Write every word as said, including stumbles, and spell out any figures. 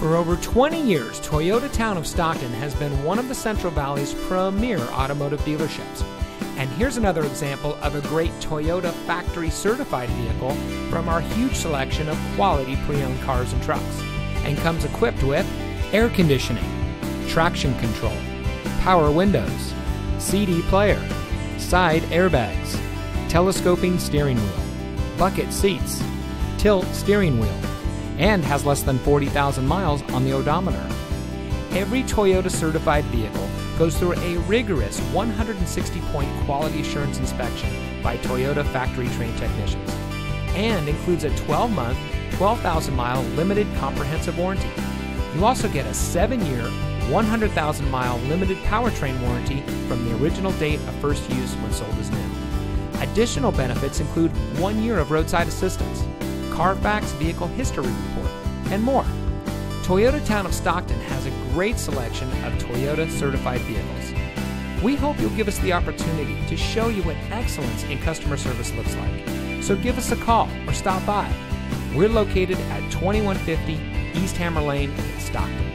For over twenty years, Toyota Town of Stockton has been one of the Central Valley's premier automotive dealerships. And here's another example of a great Toyota factory certified vehicle from our huge selection of quality pre-owned cars and trucks. And comes equipped with air conditioning, traction control, power windows, C D player, side airbags, telescoping steering wheel, bucket seats, tilt steering wheel, and has less than forty thousand miles on the odometer. Every Toyota certified vehicle goes through a rigorous one hundred sixty point quality assurance inspection by Toyota factory trained technicians and includes a twelve month, twelve thousand mile limited comprehensive warranty. You also get a seven year, one hundred thousand mile limited powertrain warranty from the original date of first use when sold as new. Additional benefits include one year of roadside assistance, Carfax Vehicle History Report, and more. Toyota Town of Stockton has a great selection of Toyota certified vehicles. We hope you'll give us the opportunity to show you what excellence in customer service looks like. So give us a call or stop by. We're located at twenty-one fifty East Hammer Lane in Stockton.